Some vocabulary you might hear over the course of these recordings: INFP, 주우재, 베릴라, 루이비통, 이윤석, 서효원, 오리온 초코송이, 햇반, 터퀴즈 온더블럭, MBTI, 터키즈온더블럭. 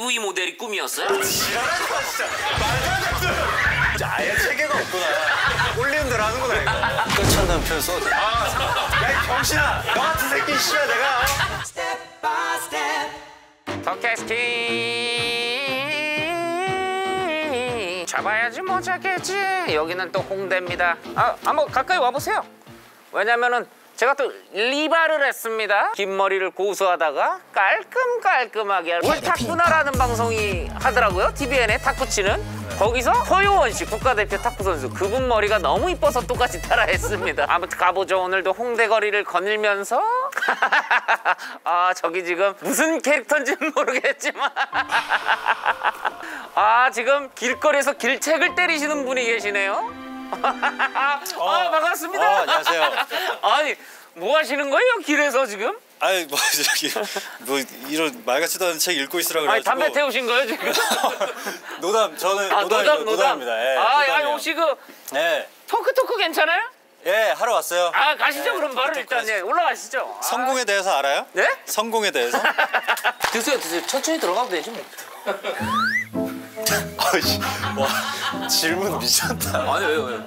TV 모델이 꿈이었어요? 지랄하지 마 진짜. 말도 안 됐어요. 진짜 아예 체계가 없구나. 올리는 대로 하는구나 이거. 끝찬 남편 써도 돼. 야 경신아 너 같은 새끼 씨야 내가. 스텝 바이 스텝 덕캐스팅 잡아야지 뭐 잡겠지. 여기는 또 홍대입니다. 아 한번 가까이 와보세요. 왜냐면은 제가 또 리바를 했습니다. 긴 머리를 고수하다가 깔끔깔끔하게 올타쿠나라는 방송이 하더라고요. TVN에 탁구치는. 거기서 서효원 씨 국가대표 탁구 선수 그분 머리가 너무 이뻐서 똑같이 따라했습니다. 아무튼 가보죠. 오늘도 홍대 거리를 거닐면서 아 저기 지금 무슨 캐릭터인지는 모르겠지만 아 지금 길거리에서 길책을 때리시는 분이 계시네요. 아 반갑습니다. 안녕하세요. 아니 뭐 하시는 거예요 길에서 지금? 아니 뭐 저기 뭐 이런 말 같지도 않은 책 읽고 있으라고 그래가지고. 아니 담배 태우신 거예요 지금? 노담 저는 아, 노담입니다. 예, 아니 혹시 그 예. 토크 괜찮아요? 예 하러 왔어요. 아 가시죠. 예, 그럼 바로 일단 예, 올라가시죠. 성공에 대해서 알아요? 네? 성공에 대해서? 드세요 천천히 들어가도 되지 뭐. 와 질문 미쳤다. 아니 왜요? 왜요?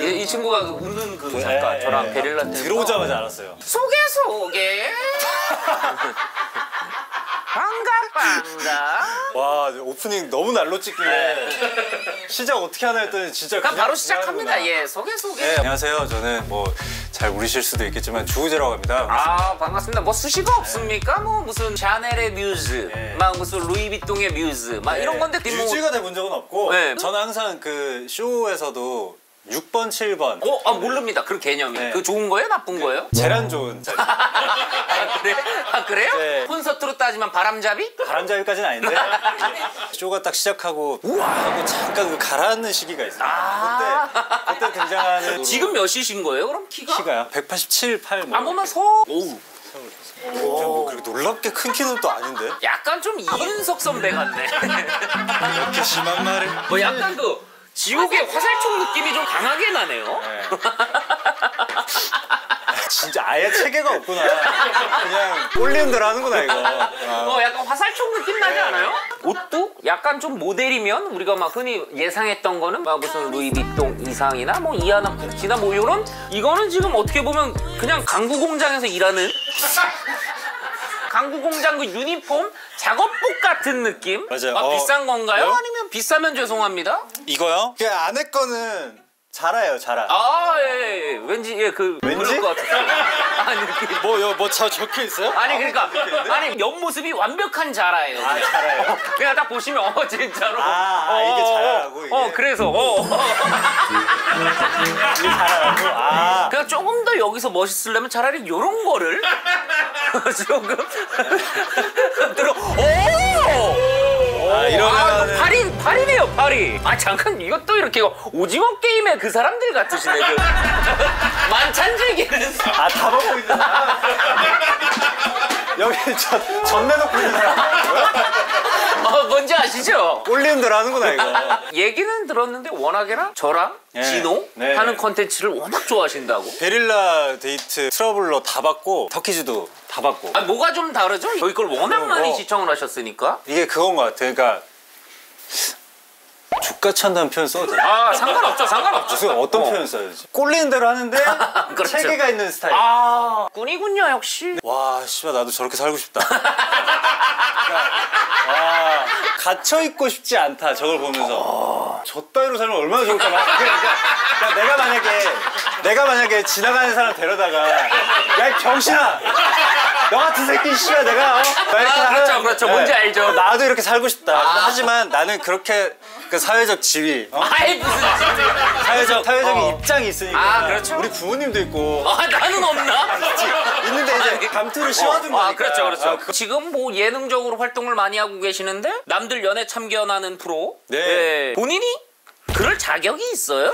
이 친구가 웃는 그 작가 저랑 베릴라 때 들어오자마자 알았어요. 소개. 반갑다. 와 오프닝 너무 날로 찍길래 시작 어떻게 하나 했더니 진짜 그냥 바로 시작합니다. 예 소개. 네, 안녕하세요. 저는 뭐 잘 모르실 수도 있겠지만 주우재라고 합니다. 반갑습니다. 아 반갑습니다. 뭐 수식어 없습니까? 뭐 무슨 샤넬의 뮤즈, 막 무슨 루이비통의 뮤즈, 막 이런 건데 뮤즈가 뭐... 돼본 적은 없고. 네. 저는 항상 그 쇼에서도 6번, 7번. 어? 아 모릅니다. 그 개념이. 네. 그 좋은 거예요? 나쁜 거예요? 재란 좋은 자리. 아, 그래? 아 그래요? 네. 콘서트로 따지면 바람잡이? 바람잡이까지는 아닌데 쇼가 딱 시작하고 우와 하고 잠깐 그 가라앉는 시기가 있어요. 아 그때 등장하는 지금 몇 시신 거예요? 그럼 키가요? 187, 8 뭐. 아 보면 서 오우. 뭐 그렇게 놀랍게 큰 키는 또 아닌데? 약간 좀 이윤석 선배 같네. 이렇게 심한 말을. 뭐 약간 그 지옥의 화살촉 느낌이 좀 강하게 나네요. 네. 진짜 아예 체계가 없구나. 그냥 올리는 대로 하는구나 이거. 약간 화살촉 느낌 나지 않아요? 옷도 약간 좀 모델이면 우리가 막 흔히 예상했던 거는 막 무슨 루이비통 이상이나 뭐 이하나 구찌나 뭐 요런 이거는 지금 어떻게 보면 그냥 강구 공장에서 일하는 강구 공장 그 유니폼 작업복 같은 느낌? 맞아요. 막 비싼 건가요? 아니면 비싸면 죄송합니다. 이거요? 그 안에 거는 자라예요, 자라. 아, 예. 왠지 예 그 왠지 것 같아요. 아니 뭐 저 적혀 있어요? 아니 그러니까 아니 옆 모습이 완벽한 자라예요. 아, 자라예요. 그냥 딱 보시면 진짜로. 이게 자라라고. 그래서 이게 자라라고. 그냥 조금 더 여기서 멋있으려면 차라리 요런 거를 조금 들어. 이러면은 파리네요, 파리. 잠깐 이것도 이렇게 오징어 게임의 그 사람들 같으시네. 만찬 즐기는. 다 먹고 있는 사람. 여기 전 내놓고 있는 사람. 뭔지 아시죠? 올리는 대로 하는구나 이거. 얘기는 들었는데 워낙에랑 저랑 진호 하는 컨텐츠를 워낙 좋아하신다고. 베릴라 데이트 트러블러 다 받고 터키지도 다 받고. 뭐가 좀 다르죠? 저희 걸 워낙 많이 시청을 하셨으니까. 이게 그건 것 같아요. 그러니까 족같한다는 표현 써도 돼요? 상관없죠, 상관없죠. 무슨 어떤 표현 써야지? 꼴리는 대로 하는데 그렇죠. 체계가 있는 스타일. 꾼이군요, 역시. 와, 씨발 나도 저렇게 살고 싶다. 갇혀있고 싶지 않다, 저걸 보면서. 저 따위로 살면 얼마나 좋을까. 그러니까 내가 만약에 지나가는 사람 데려다가 야, 경신아! 너 같은 새끼 씨야 내가. 그렇죠. 뭔지 알죠. 나도 이렇게 살고 싶다. 하지만 나는 그렇게 그 사회적 지위. 무슨 사회적인 입장이 있으니까. 그렇죠. 우리 부모님도 있고. 나는 없나? 있는데 이제 감투를 씌워둔 거니까. 그렇죠. 지금 뭐 예능적으로 활동을 많이 하고 계시는데 남들 연애 참견하는 프로. 네. 본인이 그럴 자격이 있어요?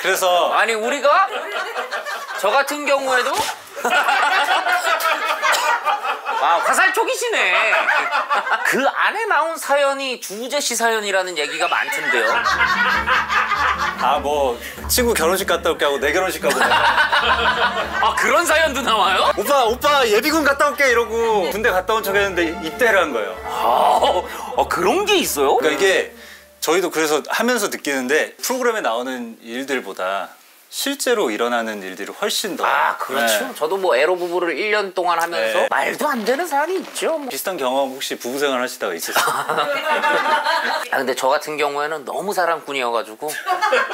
그래서 아니 우리가 저 같은 경우에도 화살촉이시네. 그 안에 나온 사연이 주우재 씨 사연이라는 얘기가 많던데요. 아, 뭐 친구 결혼식 갔다 올게 하고 내 결혼식 가고. 아, 그런 사연도 나와요? 오빠 예비군 갔다 올게 이러고 군대 갔다 온 척 했는데 입대를 한 거예요. 아, 그런 게 있어요? 그러니까 이게 저희도 그래서 하면서 느끼는데 프로그램에 나오는 일들보다 실제로 일어나는 일들이 훨씬 더. 아, 그렇죠. 네. 저도 뭐 애로 부부를 1년 동안 하면서 네. 말도 안 되는 사람이 있죠. 뭐. 비슷한 경험 혹시 부부생활 하시다가 있으세요? 아, 근데 저 같은 경우에는 너무 사랑꾼이어가지고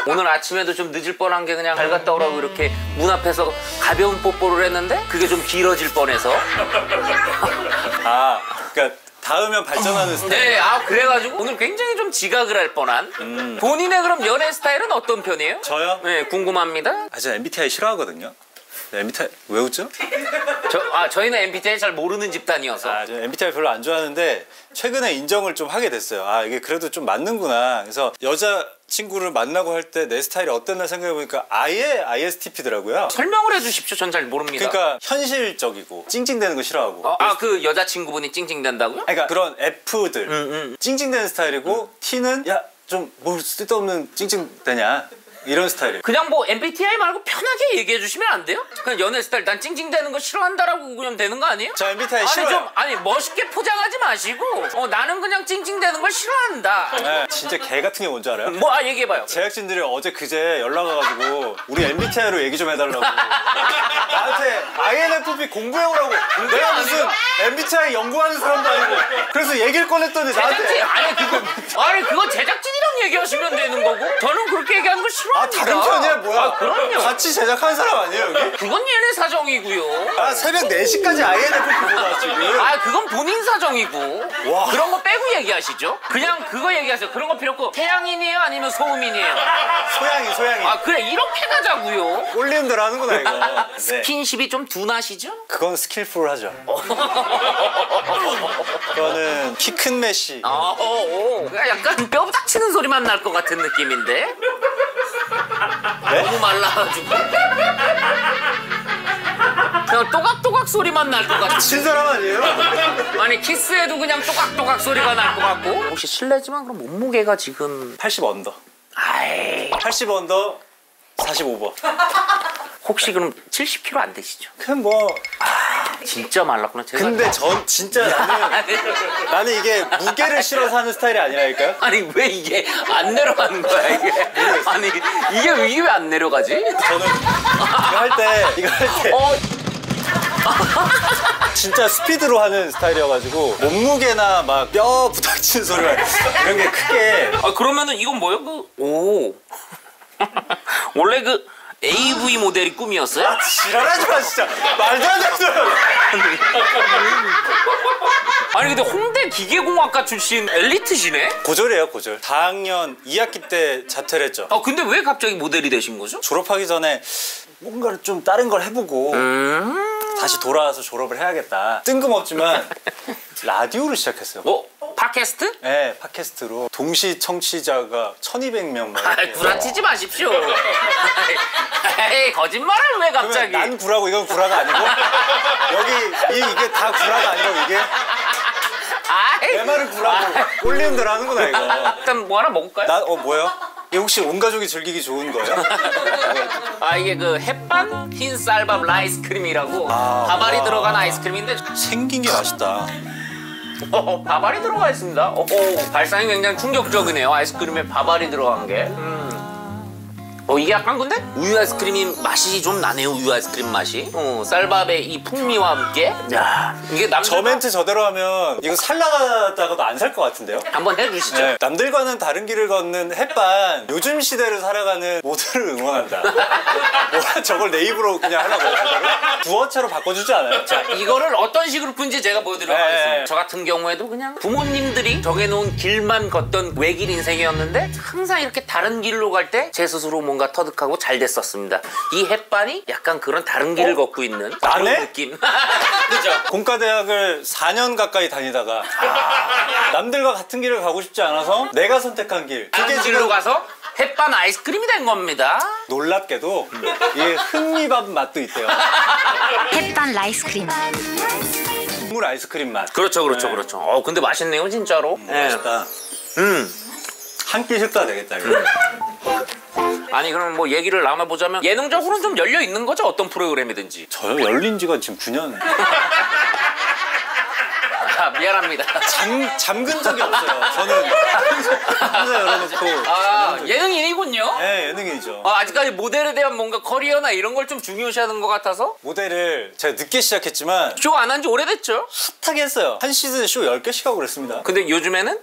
오늘 아침에도 좀 늦을 뻔한 게 그냥 잘 갔다 오라고 이렇게 문 앞에서 가벼운 뽀뽀를 했는데 그게 좀 길어질 뻔해서. 아, 그러니까 닿으면 발전하는 스타일. 네, 아, 그래가지고 오늘 굉장히 좀 지각을 할 뻔한. 본인의 그럼 연애 스타일은 어떤 편이에요? 저요? 네, 궁금합니다. 아, 제가 MBTI 싫어하거든요. MBTI 왜 웃죠? 저희는 MBTI 잘 모르는 집단이어서. 아, 저는 MBTI 별로 안 좋아하는데 최근에 인정을 좀 하게 됐어요. 아, 이게 그래도 좀 맞는구나. 그래서 여자친구를 만나고 할 때 내 스타일이 어땠나 생각해보니까 아예 ISTP더라고요. 설명을 해주십시오. 전 잘 모릅니다. 그러니까 현실적이고 찡찡대는 거 싫어하고. 아, 그 여자친구분이 찡찡댄다고요? 그러니까 그런 F들 찡찡대는 스타일이고 T는 야, 좀 뭐 쓸데없는 찡찡대냐 이런 스타일이에요. 그냥 뭐 MBTI 말고 편하게 얘기해 주시면 안 돼요? 그냥 연애 스타일 난 찡찡대는 거 싫어한다라고 그냥 되는 거 아니에요? 저 MBTI 싫어요. 아니 멋있게 포장하지 마시고 나는 그냥 찡찡대는 걸 싫어한다. 네, 진짜 개 같은 게 뭔지 알아요? 뭐, 얘기해봐요. 제작진들이 어제 그제 연락 와가지고 우리 MBTI로 얘기 좀 해달라고. 나한테 INFP 공부해오라고. 내가 무슨 MBTI 연구하는 사람도 아니고. 그래서 얘기를 꺼냈더니 나한테. 아니 그거 제작진이랑 얘기하시면 되는 거고. 저는 그렇게 얘기하는 거 싫어. 아, 다른 편이야 뭐야? 아, 그럼요. 같이 제작한 사람 아니에요 여기? 그건 얘네 사정이고요. 아, 새벽 4시까지 INFP 보고 나왔지. 아, 그건 본인 사정이고. 와. 그런 거 빼고 얘기하시죠. 그냥 그거 얘기하세요. 그런 거 필요 없고 태양인이에요 아니면 소음인이에요? 소양인. 아, 그래 이렇게 가자고요. 꼴리는 대로 하는구나 이거. 네. 스킨십이 좀 둔하시죠? 그건 스킬풀하죠. 그거는 키 큰 메시. 약간 뼈부닥치는 소리만 날 것 같은 느낌인데? 네? 너무 말라가지고 그냥 또각또각 소리만 날 것 같아. 친 사람 아니에요? 아니 키스해도 그냥 또각또각 소리가 날 것 같고. 혹시 실례지만 그럼 몸무게가 지금 80 언더. 아이, 80 언더 45번. 혹시 그럼 70kg 안 되시죠? 그냥 뭐. 아, 진짜 말랐구나. 제가 근데 전 진짜 나는 이게 무게를 실어서 하는 스타일이 아니라니까요? 아니 왜 이게 안 내려가는 거야 이게? 아니 이게 왜 안 내려가지? 저는 이거 할 때 진짜 스피드로 하는 스타일이어가지고 몸무게나 막 뼈 부닥치는 소리가 이런 게 크게. 아, 그러면은 이건 뭐예요? 원래 그 AV 모델이 꿈이었어요? 아, 지랄하지 마 진짜. 말도 안 됐어요. 아니 근데 홍대 기계공학과 출신 엘리트시네? 고졸이에요, 고졸. 4학년 2학기 때 자퇴를 했죠. 아, 근데 왜 갑자기 모델이 되신 거죠? 졸업하기 전에 뭔가를 좀 다른 걸 해보고 다시 돌아와서 졸업을 해야겠다. 뜬금없지만 라디오를 시작했어요. 팟캐스트? 네, 팟캐스트로 동시 청취자가 1200명. 아, 구라치지 마십시오. 에이, 거짓말을 왜 갑자기. 난 구라고 이건 구라가 아니고 여기 이게 다 구라가 아니고 이게 내 말을 구라고 꼴리는 대로 하는구나 이거. 일단 뭐 하나 먹을까요? 뭐예요? 이게 혹시 온 가족이 즐기기 좋은 거예요? 아, 이게 그 햇반 흰 쌀밥 라이스크림이라고 밥알이 들어간 아이스크림인데 생긴 게 맛있다. 밥알이 들어가 있습니다. 발상이 굉장히 충격적이네요. 아이스크림에 밥알이 들어간 게. 이게 약간 근데 우유 아이스크림이 맛이 좀 나네요. 우유 아이스크림 맛이. 쌀밥의 이 풍미와 함께. 야, 이게 저 멘트 저대로 하면 이거 살라가다가도 안 살 것 같은데요? 한번 해주시죠. 네. 남들과는 다른 길을 걷는 햇반. 요즘 시대를 살아가는 모두를 응원한다. 저걸 내 입으로 그냥 하려고. 부어체로 바꿔주지 않아요? 자, 이거를 어떤 식으로 푼지 제가 보여드리도록 하겠습니다. 저 같은 경우에도 그냥 부모님들이 정해놓은 길만 걷던 외길 인생이었는데 항상 이렇게 다른 길로 갈 때 제 스스로 뭔가 터득하고 잘 됐었습니다. 이 햇반이 약간 그런 다른 길을 걷고 있는 그런 느낌. 그죠? 공과대학을 4년 가까이 다니다가 남들과 같은 길을 가고 싶지 않아서 내가 선택한 길. 다른 길로 가서 햇반 아이스크림이 된 겁니다. 놀랍게도 이게 흑미밥 맛도 있대요. 햇반 라이스크림. 국물 아이스크림 맛. 그렇죠. 네. 그렇죠. 근데 맛있네요 진짜로. 맛있다. 한 끼 식사 되겠다 이거. 아니 그럼 뭐 얘기를 나눠보자면 예능적으로는 좀 열려 있는 거죠? 어떤 프로그램이든지. 저요? 열린 지가 지금 9년. 아, 미안합니다. 잠근 적이 없어요. 저는 혼자 열어놓고. 아, 예능인이군요? 네, 예능인이죠. 아, 아직까지 모델에 대한 뭔가 커리어나 이런 걸 좀 중요시하는 것 같아서? 모델을 제가 늦게 시작했지만 쇼 안 한 지 오래됐죠? 핫하게 했어요. 한 시즌에 쇼 10개씩 하고 그랬습니다. 근데 요즘에는?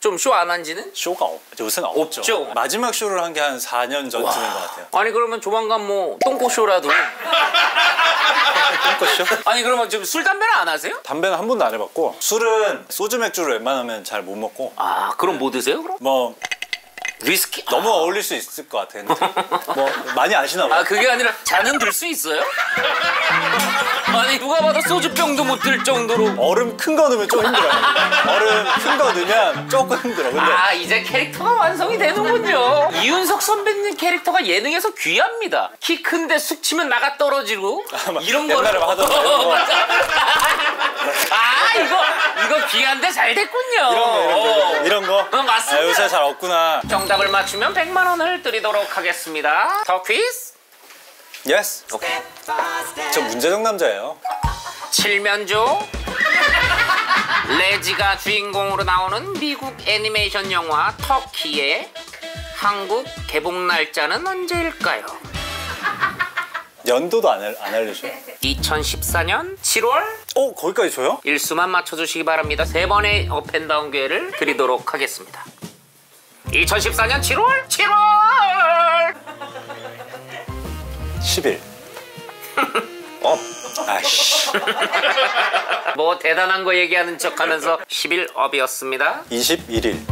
좀 쇼 안 한 지는? 쇼가 요새는 없죠. 마지막 쇼를 한 게 한 4년 전쯤인 것 같아요. 아니 그러면 조만간 뭐 똥꼬쇼라도 똥꼬쇼? 아니 그러면 지금 술, 담배는 안 하세요? 담배는 한 번도 안 해봤고 술은 소주, 맥주를 웬만하면 잘 못 먹고. 아 그럼 뭐 드세요 그럼? 뭐 위스키? 너무 어울릴 수 있을 것 같아 근데. 뭐 많이 아시나 봐요. 아 그게 아니라 잔은 들 수 있어요? 아니 누가 봐도 소주병도 못 들 정도로. 얼음 큰 거 넣으면 좀 힘들어요. 얼음 큰 거 넣으면 조금 힘들어. 근데 아 이제 캐릭터가 완성이 되는군요. 이윤석 선배님 캐릭터가 예능에서 귀합니다. 키 큰데 숙치면 나가 떨어지고 이런 거. 옛날에 하더라고요. 아 이거 귀한데 잘 됐군요. 이런 거. 어, 맞습니다. 아, 요새 잘 없구나. 정답을 맞추면 100만 원을 드리도록 하겠습니다. 더 퀴즈. 예스. Yes. 오케이. 저 문제적 남자예요. 칠면조. 레지가 주인공으로 나오는 미국 애니메이션 영화 터키의 한국 개봉 날짜는 언제일까요? 연도도 안 알려줘요? 2014년 7월? 어? 거기까지 줘요? 일수만 맞춰주시기 바랍니다. 세 번의 업앤다운 기회를 드리도록 하겠습니다. 2014년 7월? 7월! 10일. 업. 아이씨. 뭐 대단한 거 얘기하는 척하면서 10일 업이었습니다. 21일.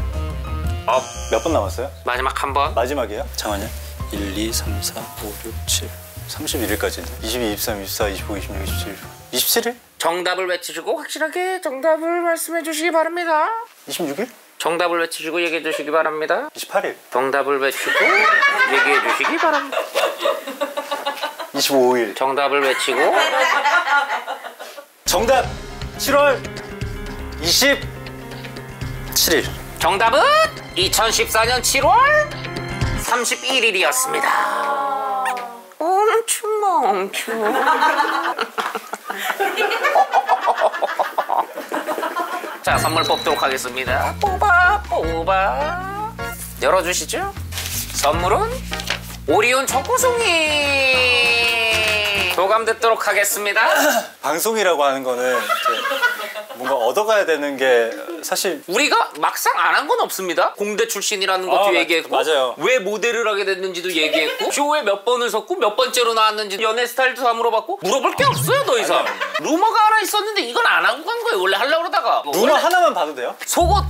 업. 몇 번 남았어요? 마지막 한 번. 마지막이에요? 잠깐만요. 1, 2, 3, 4, 5, 6, 7, 31일까지. 22, 23, 24, 25, 26, 27, 27일? 정답을 외치시고 확실하게 정답을 말씀해 주시기 바랍니다. 26일? 정답을 외치시고 얘기해 주시기 바랍니다. 28일. 정답을 외치고 얘기해 주시기 바랍니다. 25일. 정답을 외치고. 정답 7월 27일. 정답은 2014년 7월 31일이었습니다. 엄청 멍청. 자, 선물 뽑도록 하겠습니다. 뽑아. 열어주시죠. 선물은 오리온 초코송이. 도감듣도록 하겠습니다. 방송이라고 하는 거는 뭔가 얻어가야 되는 게 사실 우리가 막상 안 한 건 없습니다. 공대 출신이라는 것도 얘기했고 맞아요. 왜 모델을 하게 됐는지도 얘기했고 쇼에 몇 번을 섰고 몇 번째로 나왔는지 연애 스타일도 다 물어봤고 물어볼 게 없어요 더 이상. 루머가 하나 있었는데 이건 안 하고 간 거예요. 원래 하려고 그러다가 뭐 루머 하나만 봐도 돼요? 속옷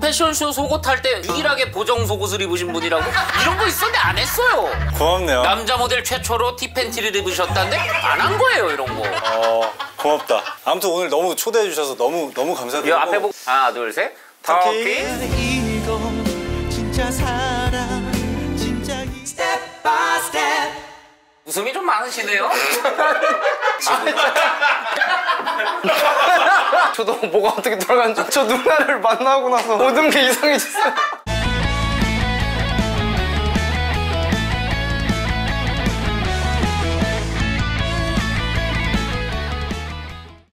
패션쇼 속옷 할 때 유일하게 보정 속옷을 입으신 분이라고? 이런 거 있었는데 안 했어요. 고맙네요. 남자 모델 최초로 티팬티를 입으셨다는데 안 한 거예요 이런 거. 고맙다. 아무튼 오늘 너무 초대해 주셔서 너무 감사드리고. 야, 앞에 보고 하나 둘 셋. 터키. 웃음이 좀 많으시네요. 저도 뭐가 어떻게 돌아가는지. 저 누나를 만나고 나서 모든 게 이상해졌어요.